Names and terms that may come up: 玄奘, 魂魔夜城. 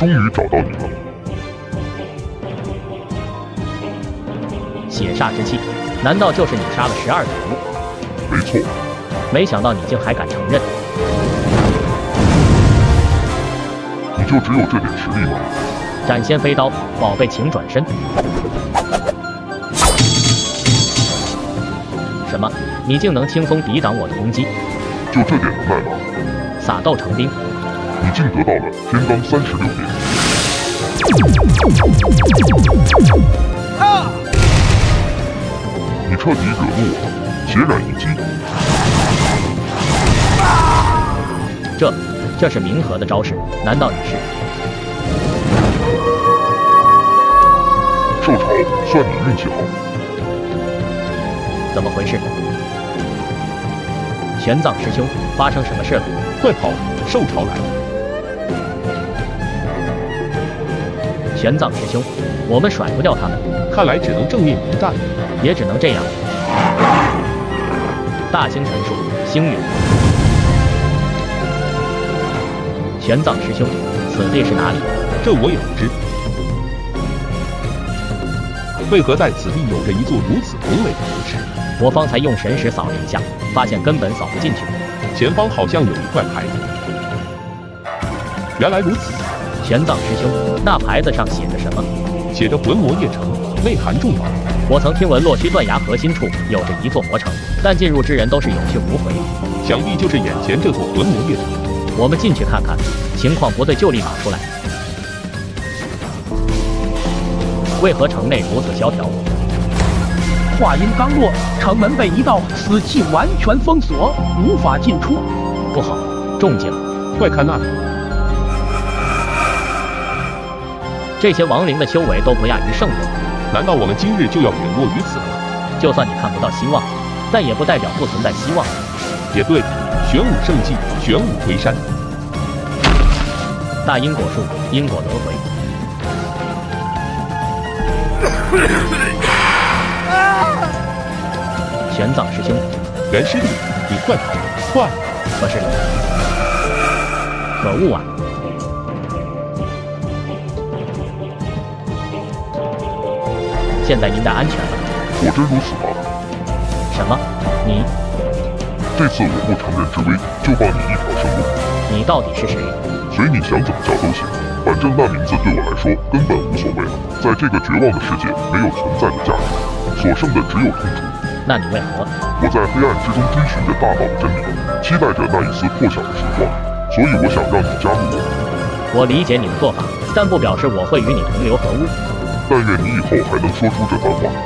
终于找到你了。血煞之气，难道就是你杀了12毒？没错。没想到你竟还敢承认。你就只有这点实力吗？斩仙飞刀，宝贝，请转身。 什么？你竟能轻松抵挡我的攻击？就这点能耐吗？撒豆成兵！你竟得到了天罡36变！啊！你彻底惹怒我了，血染一击！啊！这是冥河的招式，难道你是？受潮，算你运气好。 怎么回事？玄奘师兄，发生什么事了？快跑！受潮来了！玄奘师兄，我们甩不掉他们，看来只能正面迎战，也只能这样。大星神术，星陨。玄奘师兄，此地是哪里？这我也不知。为何在此地有着一座如此宏伟的佛池？ 我方才用神识扫了一下，发现根本扫不进去。前方好像有一块牌子，原来如此。玄奘师兄，那牌子上写着什么？写着“魂魔夜城”，内涵重宝。我曾听闻洛虚断崖核心处有着一座魔城，但进入之人都是有去无回。想必就是眼前这座魂魔夜城。我们进去看看，情况不对就立马出来。为何城内如此萧条？ 话音刚落，城门被一道死气完全封锁，无法进出。不好，中计了！快看那里！这些亡灵的修为都不亚于圣人，难道我们今日就要陨落于此吗？就算你看不到希望，但也不代表不存在希望。也对，玄武圣迹，玄武回山，大因果术，因果轮回。玄奘师兄，袁师弟，你快跑，快！可是，可恶啊！现在应该安全了。果真如此吗？什么？你？这次我不乘人之危，就放你一条生路。你到底是谁？随你想怎么叫都行，反正那名字对我来说根本无所谓了。在这个绝望的世界，没有存在的价值，所剩的只有痛楚。 那你为何？我在黑暗之中追寻着大道的真理，期待着那一丝破晓的曙光，所以我想让你加入我。我理解你的做法，但不表示我会与你同流合污。但愿你以后还能说出这番话。